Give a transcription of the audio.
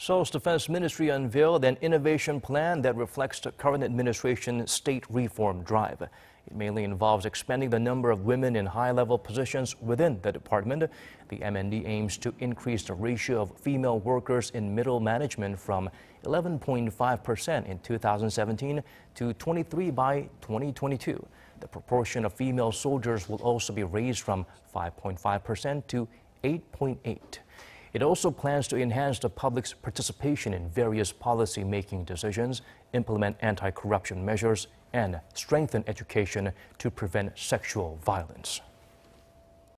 Seoul's Defense Ministry unveiled an innovation plan that reflects the current administration's state reform drive. It mainly involves expanding the number of women in high-level positions within the department. The MND aims to increase the ratio of female workers in middle management from 11.5% in 2017 to 23% by 2022. The proportion of female soldiers will also be raised from 5.5% to 8.8%. It also plans to enhance the public's participation in various policy-making decisions, implement anti-corruption measures, and strengthen education to prevent sexual violence.